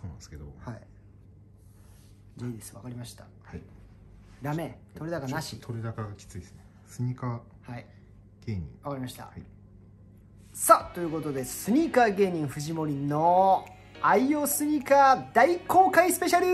そうなんですけど、はい。いいです、わかりました。はい。ダメ、取れ高なし。取れ高がきついですね。スニーカー。はい。芸人。わかりました。はい、さあ、ということで、スニーカー芸人藤森の愛用スニーカー大公開スペシャル。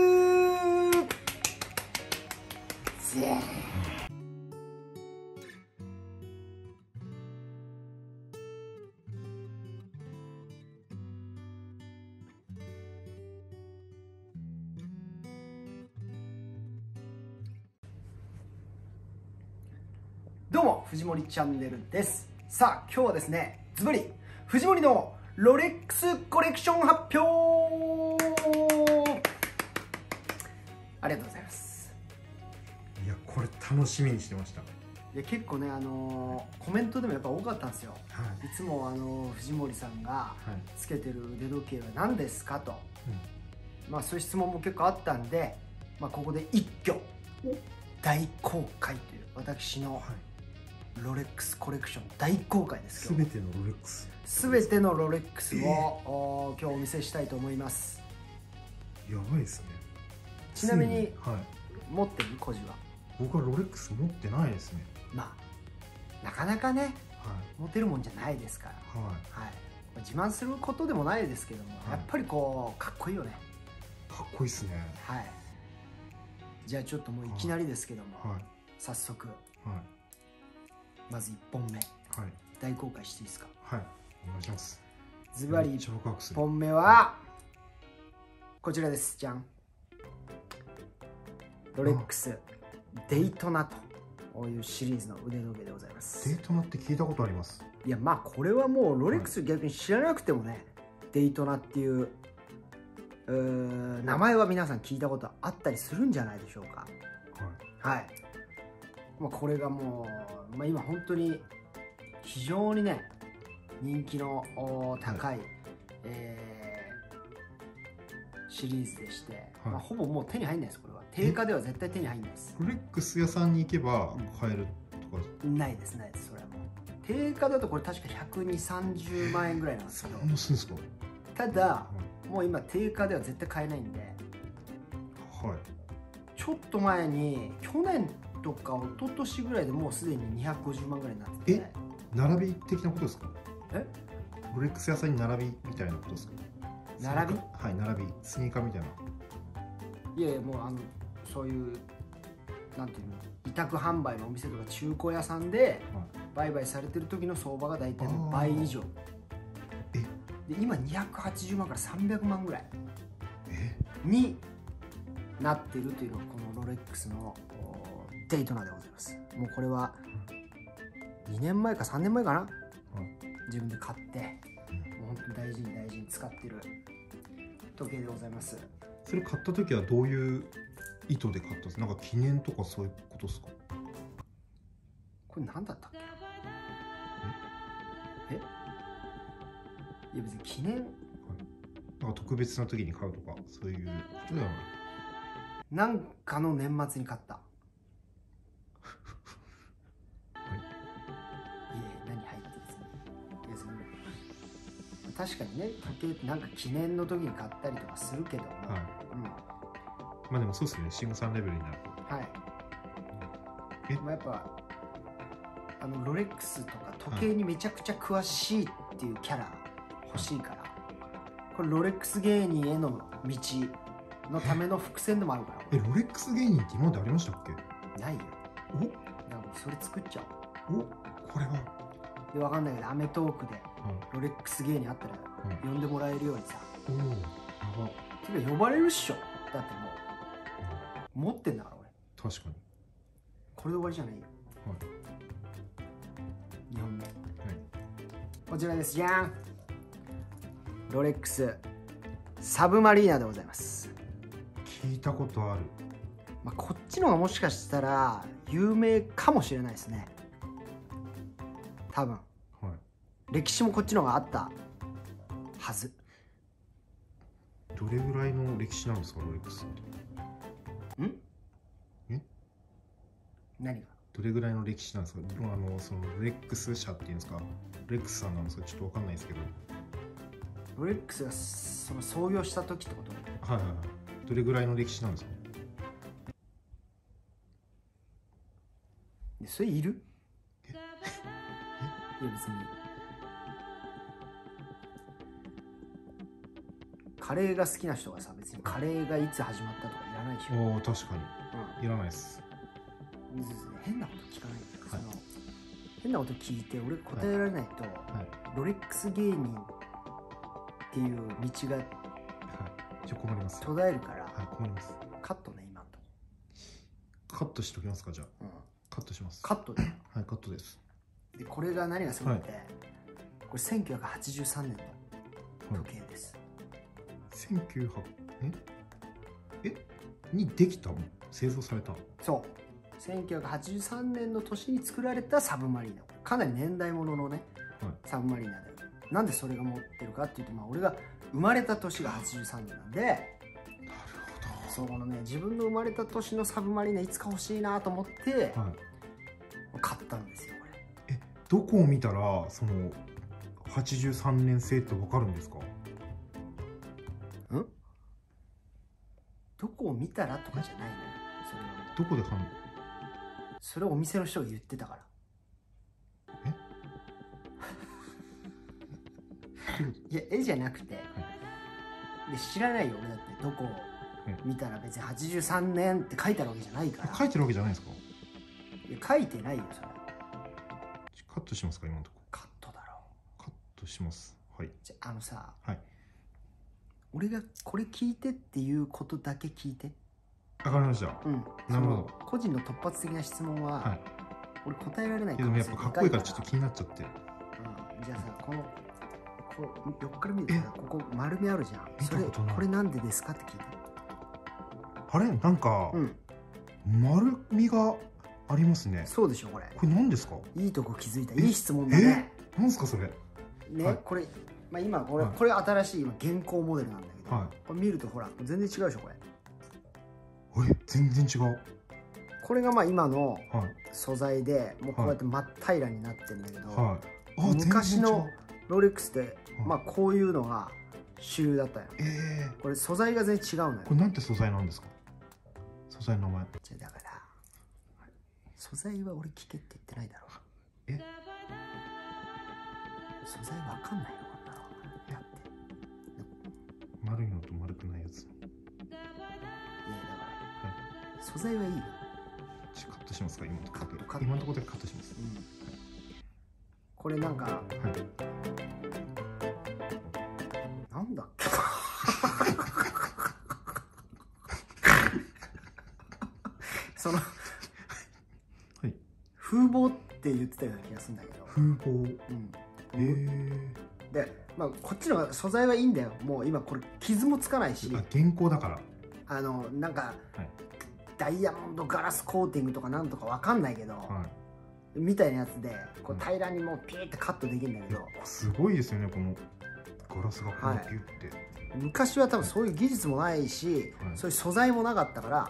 どうも藤森チャンネルです。さあ今日はですね、ズバリ藤森のロレックスコレクション発表ありがとうございます。いやこれ楽しみにしてました。いや結構ねコメントでもやっぱ多かったんですよ、はい、いつも藤森さんがつけてる腕時計は何ですかと、はい、まあそういう質問も結構あったんで、まあ、ここで一挙大公開という私の、はい、ロレックスコレクション大公開です。全てのロレックス、全てのロレックスを今日お見せしたいと思います。やばいですね。ちなみに、はい、持ってるコジは僕はロレックス持ってないですね。まあなかなかね、はい、持てるもんじゃないですから、はいはい、自慢することでもないですけども、はい、やっぱりこうかっこいいよね。かっこいいですね。はい、じゃあちょっともういきなりですけども、はい、早速、はい、まず1本目、はい、大公開していいですか。はい、お願いします。ズバリ1本目はこちらです。じゃん、ロレックスデイトナというシリーズの腕時計でございます。デイトナって聞いたことあります。いやまあこれはもうロレックス逆に知らなくてもね、はい、デイトナっていう名前は皆さん聞いたことあったりするんじゃないでしょうか。はい、はい、まあこれがもう、まあ、今本当に非常にね人気の高い、はい、シリーズでして、はい、まあほぼもう手に入んないです。これは定価では絶対手に入んないです。ロレックス屋さんに行けば買えるとか、うん、ないですないです。それはもう定価だとこれ確か12030万円ぐらいなんですけど、ただ、はい、もう今定価では絶対買えないんで、はい、ちょっと前に去年とか一昨年ぐらいでもうすでに250万ぐらいになってて、並び的なことですか。え、ロレックス屋さんに並びみたいなことですか。並び、はい、並びスニーカーみたいな。いやいやもうそういうなんていうの、委託販売のお店とか中古屋さんで売買されてる時の相場が大体倍以上。えで今280万から300万ぐらいになってるというのがこのロレックスのデイトナでございます。もうこれは2年前か3年前かな、うん、自分で買って、うん、もう本当に大事に大事に使ってる時計でございます。それ買った時はどういう意図で買ったんですか。なんか記念とかそういうことですか。これ何だったっけ。ええ、いや別に記念、はい、なんか特別な時に買うとかそういうことではない。なんかの年末に買った。確かにね、時計ってなんか記念の時に買ったりとかするけども、はい、うん、まあでもそうですね、慎吾さんレベルになる。はい、え、まあやっぱロレックスとか時計にめちゃくちゃ詳しいっていうキャラ欲しいから、はい、これロレックス芸人への道のための伏線でもあるから。え、ロレックス芸人って今までありましたっけ。ないよ。お、だからもうそれ作っちゃおう。お、これはで分かんないけど、アメトークでロレックス芸人あったら呼んでもらえるようにさ、うん、呼ばれるっしょ。だってもう、うん、持ってんだから俺。確かにこれで終わりじゃないよ、はい、2本目、はい、こちらです。じゃん、ロレックスサブマリーナでございます。聞いたことある。まあこっちの方がもしかしたら有名かもしれないですね、多分。はい、歴史もこっちの方があったはず。どれぐらいの歴史なんですか、ロレックスって。ん？え？何が？どれぐらいの歴史なんですか。そのロレックス社っていうんですか、ロレックスさんなんですか、ちょっとわかんないですけど。ロレックスがその創業した時ってことね。はいはいはい。どれぐらいの歴史なんですかね。それいる？え？いや別にカレーが好きな人がさ、別にカレーがいつ始まったとかいらないでしょ。おお確かに、うん、いらないです。変なこと聞かないんだけど、はい、その変なこと聞いて俺答えられないと、はいはい、ロレックス芸人っていう道が、はい、ちょっと困ります。途絶えるから、はい困ります。カットね。今のとこカットしときますか。じゃあ、うん、カットします。カットで、はいカットです。でこれが何がすごいって、はい、これ1983年の時計です。1900ええにできたの、製造された。そう1983年の年に作られたサブマリーナ、かなり年代物のね、はい、サブマリーナで、なんでそれが持ってるかっていうと、まあ、俺が生まれた年が83年なんで、そのね、自分の生まれた年のサブマリーナいつか欲しいなと思って、はい、買ったんですよこれ。えどこを見たらその83年製って分かるんですか。んどこを見たらとかじゃないのよ。それはどこで買うの。それをお店の人が言ってたから。えいや絵じゃなくて、はい、で知らないよ俺だってどこを見たら。別に83年って書いてあるわけじゃないから。書いてるわけじゃないですか。いや書いてないよそれ。カットしますか今のとこ。カットだろう。カットします。はい。じゃあのさ、はい、俺がこれ聞いてっていうことだけ聞いて。分かりました。うん、なるほど。個人の突発的な質問は、はい、俺答えられないから。でもやっぱかっこいいからちょっと気になっちゃって。うん、じゃあさ、この横から見るとここ丸みあるじゃん。それこれなんでですかって聞いて。あれなんか、うん、丸みがありますね。そうでしょこれ。これ何ですか。いいとこ気づいた。いい質問だね。何ですかそれ。ね、はい、これ、まあ、今これ、はい、これ新しい今現行モデルなんだけど、はい、これ見るとほら全然違うでしょこれ。全然違う。これがまあ今の素材で、はい、もうこうやって真っ平らになってるんだけど、はい、あ昔のロレックスって、はい、まあこういうのが主流だったよ。これ素材が全然違うのよ。これなんて素材なんですか。素材の名前。じゃだから素材は俺聞けって言ってないだろ。え素材わかんないよこんなの。だって丸いのと丸くないやつ。いやだから、はい、素材はいいよ。カットしますか今のところ。今のところでカットします、うん、はい、これなんか、はい、なんだっけそのはい、風貌って言ってたような気がするんだけど。風貌。うん。でまあこっちの素材はいいんだよ。もう今これ傷もつかないし。あ現行だから、あのなんか、はい、ダイヤモンドガラスコーティングとかなんとかわかんないけど、はい、みたいなやつでこう平らにもうピーってカットできるんだけど、うん、すごいですよねこのガラスがこうピュって、はい、昔は多分そういう技術もないし、はい、そういう素材もなかったから、はい、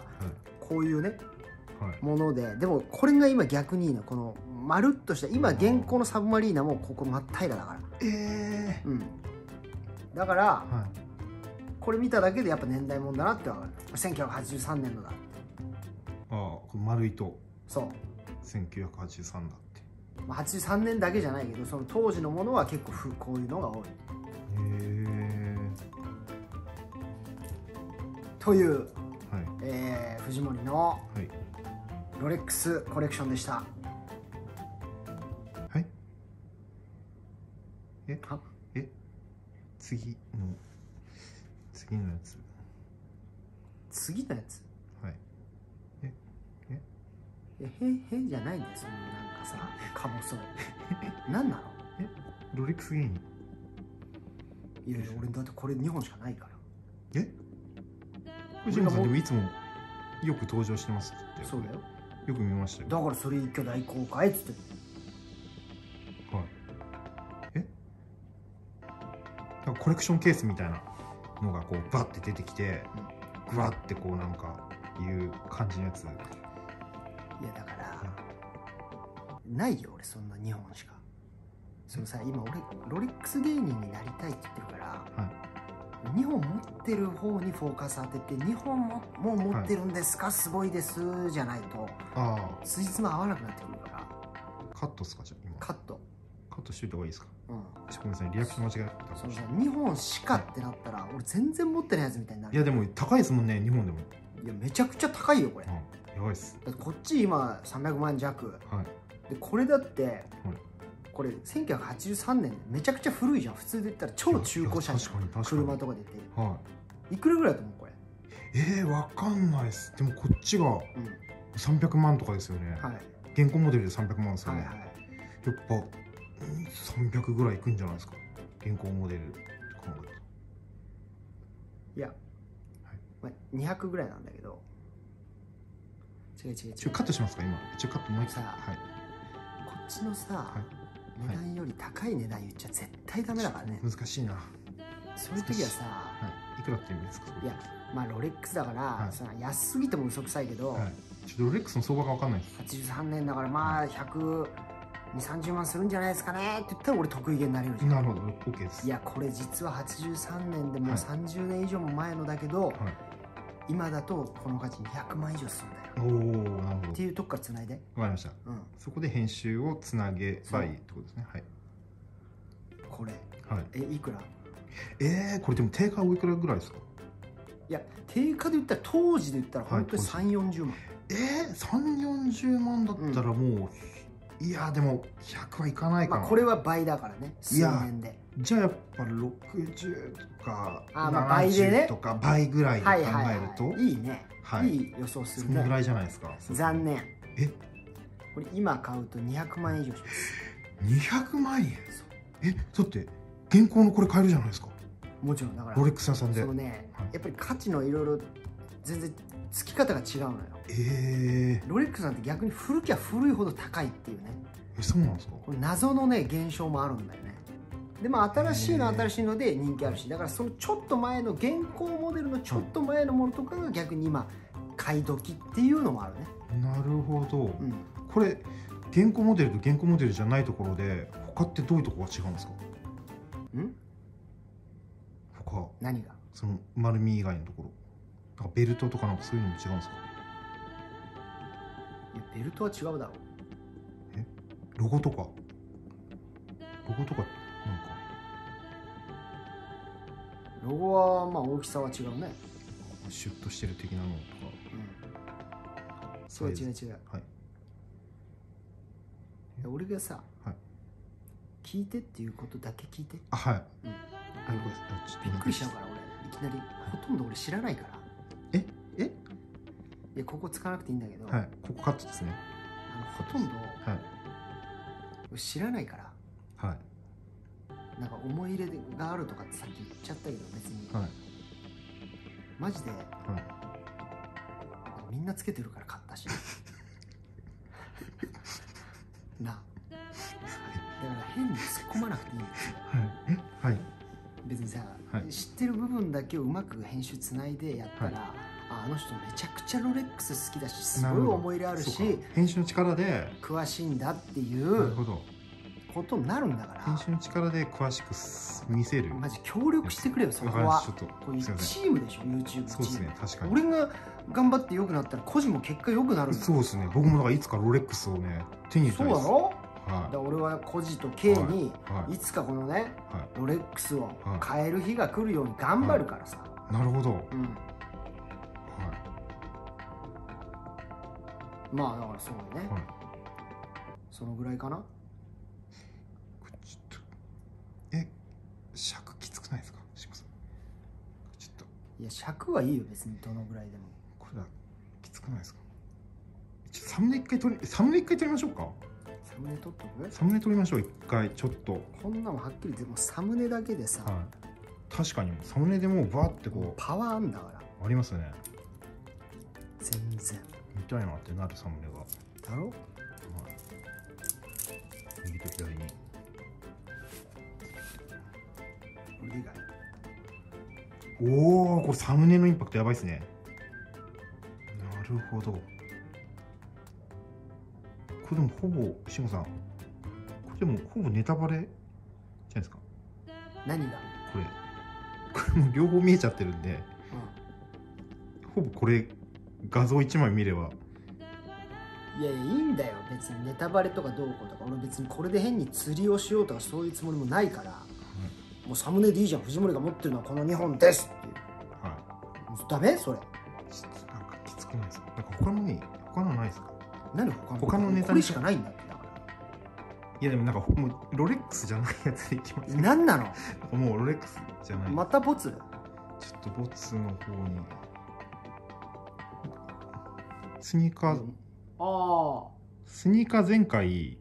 こういうねもので。でもこれが今逆にいいの。このまるっとした今現行のサブマリーナもここ真っ平らだから。うん、だから、はい、これ見ただけでやっぱ年代もんだなって分かる。1983年のだって。ああこの丸いとそう1983だって。まあ83年だけじゃないけどその当時のものは結構こういうのが多い。という、はい、藤森の、はいロレックスコレクションでした。はい。え？は？え？次のやつ。次のやつ。はい。へんじゃないんですよ。なんかさ、かぼそう。なんなの？え？ロレックス芸人。いやいや、俺だってこれ2本しかないから。え？藤森さんでもいつもよく登場してますって。そうだよ。よく見ましたよ。だからそれ一挙大公開っつって。はい。え？コレクションケースみたいなのがこうバッて出てきて、グワッてこうなんかいう感じのやつ。いやだからないよ俺そんな2本しか。そのさ、今俺ロレックス芸人になりたいって言ってるから、はい、2本持ってる方にフォーカス当てて、2本も持ってるんですか、はい、すごいですじゃないとつじつま合わなくなってくるから。カットですか？じゃあ今カットしといた方がいいですか？ごめんなさい、リアクション間違えた。そうじゃ2本しかってなったら、はい、俺全然持ってないやつみたいになる。いやでも高いですもんね、2本でも。いやめちゃくちゃ高いよこれ、うん、やばいっす。だってこっち今300万弱、はい、でこれだって、はい、これ1983年でめちゃくちゃ古いじゃん。普通で言ったら超中古車じゃん、車とか出て、はい、いくらぐらいだと思うこれ？わかんないっす。でもこっちが300万とかですよね、はい、現行モデルで300万ですよね、はいはい、やっぱ300ぐらいいくんじゃないですか、現行モデルって考えると。いや、はい、まあ200ぐらいなんだけど。違う違う違う。ちょっとカットしますか今。一応カットもう一回。はい、こっちのさ、はい、値段より高い値段言っちゃ絶対ダメだからね。難しいな。そういう時はさ、はい、いくらって言うんですか？いや、まあロレックスだから、はい、その安すぎても嘘くさいけど、はい、ちょっとロレックスの相場が分かんないです。83年だからまあ100、はい30万するんじゃないですかねって言ったら俺得意げになれるじゃん。なるほど、OK です。いやこれ実は83年でもう30年以上も前のだけど、はい、今だとこの価値200万以上するんだよ。おお、なるほど。っていうとこからつないで。わかりました、うん、そこで編集をつなげばいいってことですね。はい、これ、はい、いくら？これでも定価おいくらぐらいですか？いや定価で言ったら、当時で言ったら本当に340万。340万だったらもう、いやでも100はいかないかな。これは倍だからね、数年で。じゃあやっぱ60とか70とか倍ぐらいで考えるといいね。いい予想するね。そのぐらいじゃないですか。残念。これ今買うと200万円以上します。200万円？だって現行のこれ買えるじゃないですか。もちろんだからロレックス屋さんで。そうね、やっぱり価値のいろいろ全然付き方が違うのよ。ロレックスなんて逆に古きゃ古いほど高いっていうね。そうなんですか？これ謎のね現象もあるんだよね。でも新しいの新しいので人気あるし、だからそのちょっと前の現行モデルのちょっと前のものとかが逆に今買い時っていうのもあるね。なるほど、うん、これ現行モデルと現行モデルじゃないところで他ってどういうところが違うんですか？他何が？その丸み以外のところ、なんかベルトとかなんかそういうのも違うんですか？ベルトは違うだろう。ロゴとかなんかロゴはまあ大きさは違うね。シュッとしてる的なのとか、うん、そう違う違う、はい、俺がさ、はい、聞いてっていうことだけ聞いて。あ、はい、うん、びっくりしちゃうから俺いきなり、はい、ほとんど俺知らないから。いやここ使わなくていいんだけど、はい、ここカットですね。ほとんど、はい、知らないから、はい、なんか思い入れがあるとかってさっき言っちゃったけど別に、はい、マジで、はい、みんなつけてるから買ったしな、だから変に突っ込まなくていいんですよ。はい、はい、別にさ、はい、知ってる部分だけをうまく編集つないでやったら、はい、あの人めちゃくちゃロレックス好きだしすごい思い入れあるし編集の力で詳しいんだっていうことになるんだから、編集の力で詳しく見せる。マジ協力してくれよそこは。こういうチームでしょ YouTube チーム。俺が頑張って良くなったら個人も結果良くなるんだ。そうですね、僕もだからいつかロレックスをね手に入れたいです。そうだろ、俺はコジと K にいつかこのねロレックスを買える日が来るように頑張るからさ。なるほど、うん、まあだからそうね、はい、そのぐらいかな。ちょっと尺きつくないですか？すいません。ちょっといや尺はいいよ別にどのぐらいでも。これだきつくないですか？ちょっとサムネ一回撮りましょうか。サムネ撮っとく？サムネ撮りましょう一回。ちょっとこんなもはっきりでもサムネだけでさ、はい、確かにサムネでもうバーってこうパワーあんだからありますね。全然見たいなってなるサムネがだろ、はい、右と左に。おお、これサムネのインパクトやばいですね。なるほど。これでもほぼ志麻さんこでもほぼネタバレじゃないですか。何がこれもう両方見えちゃってるんで、うん、ほぼこれ画像1枚見れば。いやいいんだよ、別にネタバレとかどうこうとか、俺別にこれで変に釣りをしようとかそういうつもりもないから、うん、もうサムネでいいじゃん、藤森が持ってるのはこの2本ですっていう。はい、ダメそれ。なんかきつくないですか。なんか他のないですか。何他のネタにこれしかないんだってだから。いやでもなんかもうロレックスじゃないやつでいきます。何なの？もうロレックスじゃない。またボツ？ちょっとボツの方にスニーカー。うんあスニーカー前回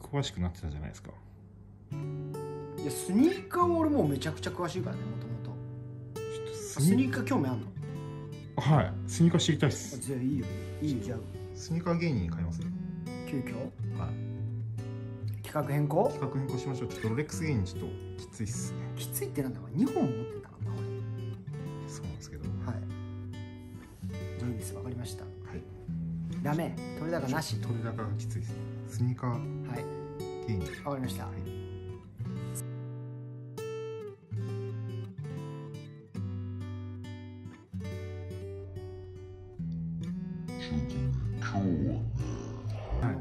詳しくなってたじゃないですか。いやスニーカーは俺もうめちゃくちゃ詳しいからね、もともとスニーカー興味あんの。はい、スニーカー知りたいっす。じゃあいいよいいよ、じゃあスニーカー芸人買います。急遽はい企画変更、企画変更しましょう。ちょっとロレックス芸人ちょっときついっすね。きついってなんだろう、2本持ってたからな俺。そうなんですけど、はいじゃあいいです、わかりました。ダメ、取れ高なし。取れ高がきついですね。スニーカー。はい。芸人。わかりました。はい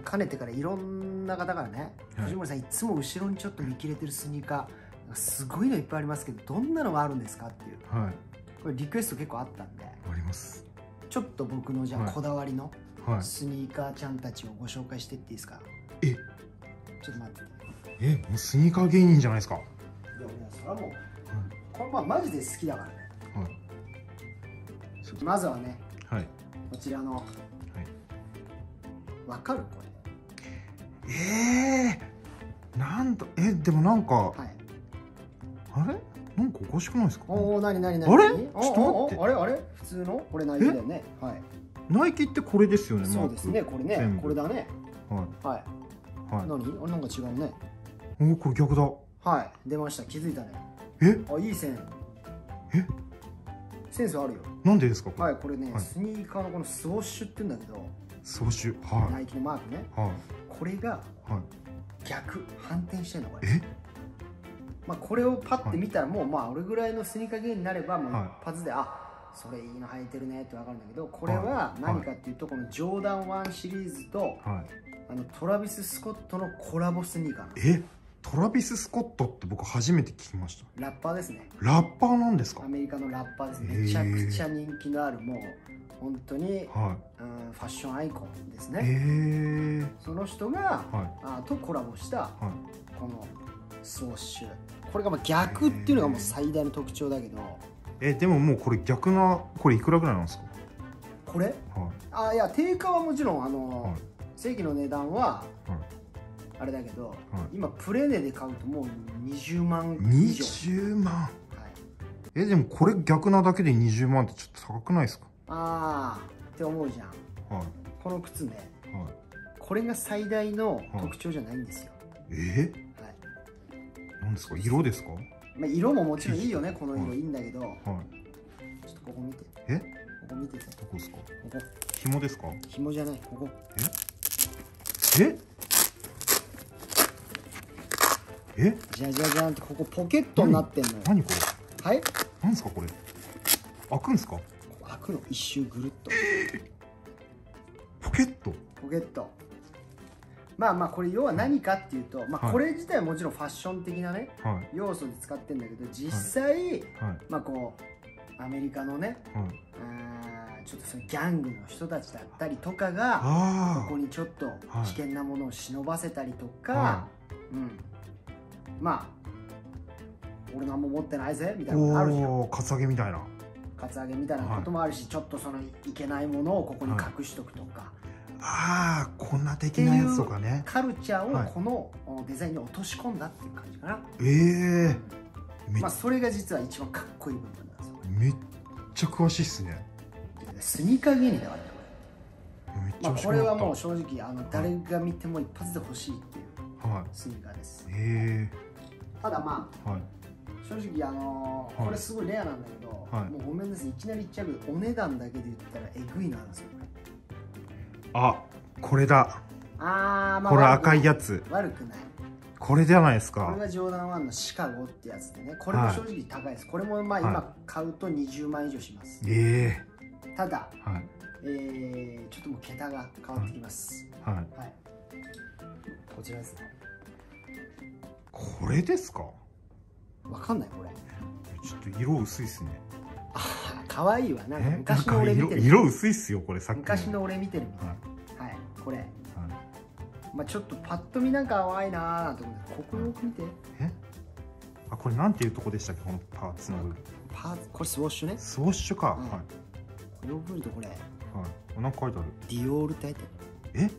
かねてからいろんな方からね、はい、藤森さんいつも後ろにちょっと見切れてるスニーカーすごいのいっぱいありますけど、どんなのがあるんですかっていう、はい、これリクエスト結構あったんで。あります。ちょっと僕のじゃあこだわりの、はい。はい、スニーカーちゃんたちをご紹介してっていいですか。えちょっと待って。えもうスニーカー芸人じゃないですか。いやそれはもう、はい、このままマジで好きだからね、はい、まずはね、はい、こちらの、はい、わかるこれ。なんとでもなんか、はい、あれなんかおかしくないですか。おおなになになにあれちょっと待って、あれ普通のこれナイキだよね。はいナイキってこれですよね。そうですね、これね、これだね。はい。はい。何、あ、なんか違うね。おお、これ逆だ。はい、出ました、気づいたね。あ、いい線。センスあるよ。なんでですか。はい、これね、スニーカーのこのスウォッシュって言うんだけど。スウォッシュ。はい。ナイキのマークね。はい。これが。はい。逆、反転してんの、これ。まあ、これをパって見たら、もう、まあ、俺ぐらいのスニーカー芸になれば、もう一発で、あ。それいいの履いてるねってわかるんだけど、これは何かっていうと、このジョーダン1シリーズとトラビス・スコットのコラボスニーカー。トラビス・スコットって僕初めて聞きました。ラッパーですね。ラッパーなんですか。アメリカのラッパーですね。めちゃくちゃ人気のある、もう本当にファッションアイコンですね。その人がとコラボしたこのスウォッシュ、これが逆っていうのがもう最大の特徴だけど。でももうこれ逆な、これいくらぐらいなんですかこれ。あいや定価はもちろん正規の値段はあれだけど、今プレネで買うともう20万以上。20万。でもこれ逆なだけで20万ってちょっと高くないですか。ああって思うじゃん。この靴ね、これが最大の特徴じゃないんですよ。なんですか。色ですか。まあ色ももちろんいいよね、この色いいんだけど、ちょっとここ見て。ここ見てて。どこですか。ここ。紐ですか。紐じゃない、ここ。じゃじゃじゃんって、ここポケットになってんのよ。何これ。はい。なんですか、これ。開くんですか。開くの、一周ぐるっと。ポケット。ポケット。まあまあこれ要は何かっていうと、まあこれ自体はもちろんファッション的なね要素で使ってるんだけど、実際まあこうアメリカのねちょっとそのギャングの人たちだったりとかがここにちょっと危険なものを忍ばせたりとか、まあ俺何も持ってないぜみたいなのあるじゃん。カツアゲみたいな、カツアゲみたいなこともあるし、ちょっとそのいけないものをここに隠しとくとか。ああこんな的なやつとかね。カルチャーをこのデザインに落とし込んだっていう感じかな。まあそれが実は一番かっこいい部分なんですよ。めっちゃ詳しいっすね。スニーカー芸人だから。これはもう正直誰が見ても一発で欲しいっていうスニーカーです。ただまあ正直これすごいレアなんだけど、もうごめんなさい、いきなり言っちゃうけどお値段だけで言ったらえぐいなんですよ。あ、これだ。ああ、まあこれ赤いやつ悪くない。これじゃないですか。これがジョーダン1のシカゴってやつでね、これも正直高いです。はい、これもまあ今買うと20万以上します。ただ、はい、ちょっともう桁が変わってきます。はい。はい、こちらですね。これですか。わかんないこれ。ちょっと色薄いですね。あ、可愛いわ。なんか昔の俺見てる。色薄いっすよこれ。昔の俺見てる。はい、はい、これ。まあちょっとパッと見なんか淡いなぁと思って、ここよく見て。え？あ、これなんていうとこでしたっけ、このパーツの部分。パーツ、これスウォッシュね。スウォッシュか。はい。よく見るとこれ。はい。何か書いてある？ディオールって書いてある。え？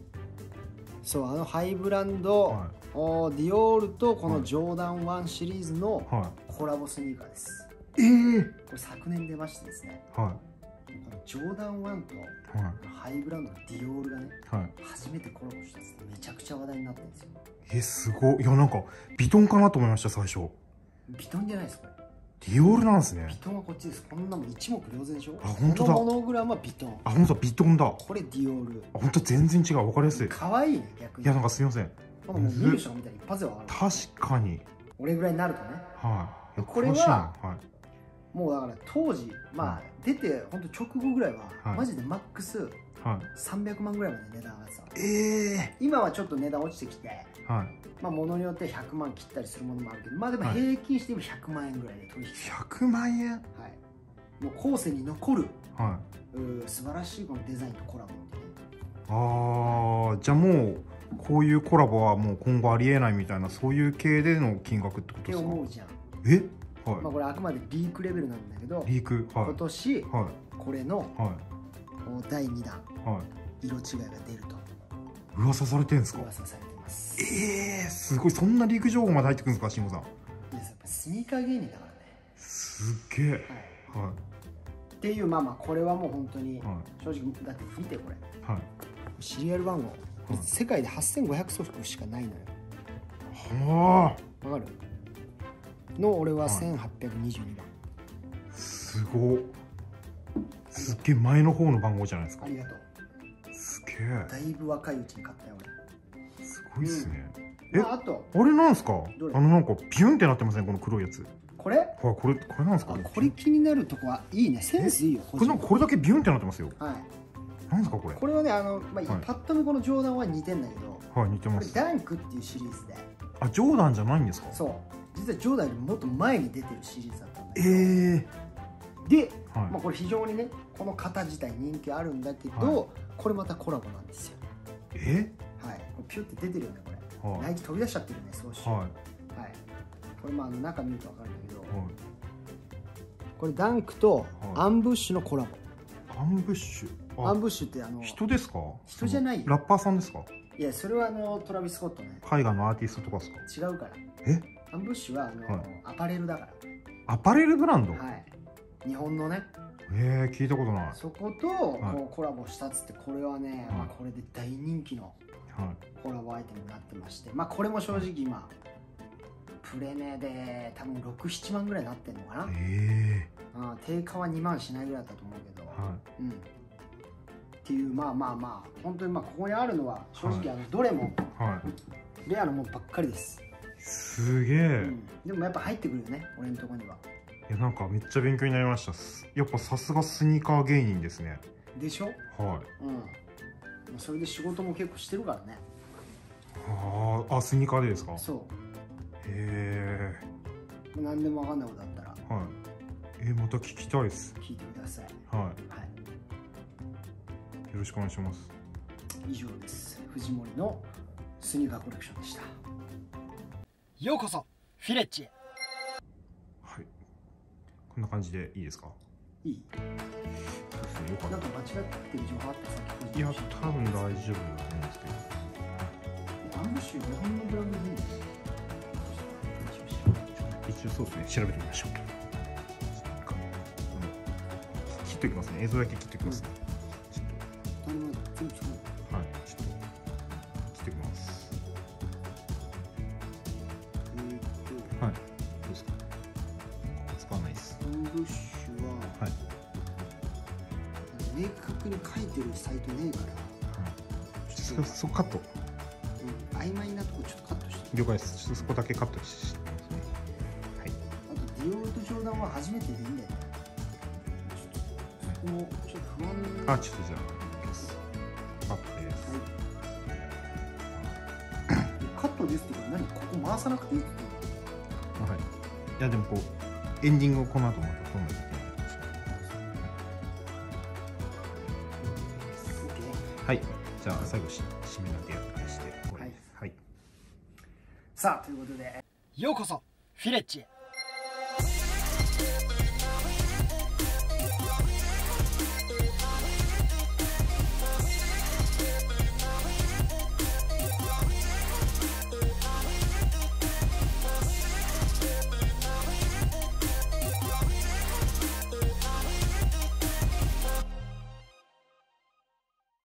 そう、あのハイブランド、おディオールとこのジョーダン1シリーズのコラボスニーカーです。これ昨年出ましてですね。はい。ジョーダン1とハイブランドのディオールがね、初めてコラボしたんです。めちゃくちゃ話題になったんですよ。すごい。いや、なんかヴィトンかなと思いました最初。ヴィトンじゃないです、これディオールなんですね。ヴィトンはこっちです。こんなもん一目瞭然でしょ。あ、本当だ。このモノグラムはヴィトン。あ、本当だ、ヴィトンだ。これディオール。あ、本当全然違う。分かりやすい。可愛いね、逆に。いや、なんかすみません、見る人みたいに一発で分かる。確かに俺ぐらいになるとね。はい、これはもうだから当時、まあ出て本当直後ぐらいはマジでマックス300万ぐらいまで値段上がってた。今はちょっと値段落ちてきて、まあものによって100万切ったりするものもあるけど、まあでも平均して今100万円ぐらいで取引。100万円。はい、もう後世に残る素晴らしいこのデザインとコラボって。ああ、じゃあもうこういうコラボはもう今後ありえないみたいな、そういう系での金額ってことですか。って思うじゃん。え、まあこれあくまでリークレベルなんだけど、リーク、今年これの第2弾色違いが出ると噂されてるんですか。噂されてます。すごい。そんなリーク情報まで入ってくるんですか、慎吾さん。やっぱスニーカー芸人だからね。すっげえ。っていう、まあまあこれはもう本当に正直だって見てこれシリアル番号世界で8500足しかないのよ。はあ、わかるの。俺は1822番。すごっ、すっげえ前の方の番号じゃないですか。ありがとう。すげえ、だいぶ若いうちに買ったよ俺。すごいっすね。え、あとあれなんですか、あのなんかビュンってなってません、この黒いやつ。これ、これなんですか。これ気になるとこはいいね、センスいいよ。これなんかこれだけビュンってなってますよ。はい、なんですかこれ。これはね、あのまあパッと見このジョーダンは似てんだけど、はい、似てます。ダンクっていうシリーズで。あ、ジョーダンじゃないんですか。そう、実はジョーダンよりもっと前に出てるシリーズだったんだけど、で、はい、まあこれ非常にねこの型自体人気あるんだけど、はい、これまたコラボなんですよ。はい、ピュって出てるよねこれ、はい、ナイキ飛び出しちゃってるね、そうし、はい、はい、これまあ中見ると分かるんだけど、はい、これダンクとアンブッシュのコラボ。アンブッシュ、アンブッシュってあの人ですか。人じゃないよ、ラッパーさんですか。いや、それはあのトラビス・スコットね、海外のアーティストとかですか。違うから。アンブッシュはアパレルだから。アパレルブランド。はい、日本のね。聞いたことない。そことコラボしたっつって、これはね、これで大人気のコラボアイテムになってまして、まあこれも正直今プレ値で多分6、7万ぐらいになってるのかな。定価は2万しないぐらいだったと思うけど、うん。っていう、まあまあまあ本当にまあここにあるのは正直どれもレアのものばっかりです。すげえ、でもやっぱ入ってくるよね俺のとこには。いや、なんかめっちゃ勉強になりました。やっぱさすがスニーカー芸人ですね。でしょ。はい、それで仕事も結構してるからね。あ、スニーカーでですか。そう。へえ。何でも分かんないことだったら。はい。また聞きたいです。聞いてください。はい。はい。よろしくお願いします。以上です。藤森のスニーカーコレクションでした。ようこそフィレッジへ。はい、こんな感じでいいですか。いいですね。よかった。なんか間違ってる情報あったさっき。いや、多分大丈夫なんですけど。アンブッシュ日本のブランドでいいんですか。一応そうですね、調べてみましょう。切っておきますね、映像だけ切っておきますね。ちょっと。はい、ちょっと切っておきます。明確に書いてるサイトねえから、そこカット。曖昧なところちょっとカットして、了解です。ちょっとそこだけカットしてますね。はい。あとディオールとジョーダンは初めてでいいんだよね。そこもちょっと不安な。あ、ちょっとじゃあカットです、はい、カットですってことは何、ここ回さなくていいってこと。はい。いやでもこうエンディングをこの後また撮んないといけない。はい、じゃあ最後締めの手当てしてこれ、はい、はい、さあということで、ようこそフィレッジへ。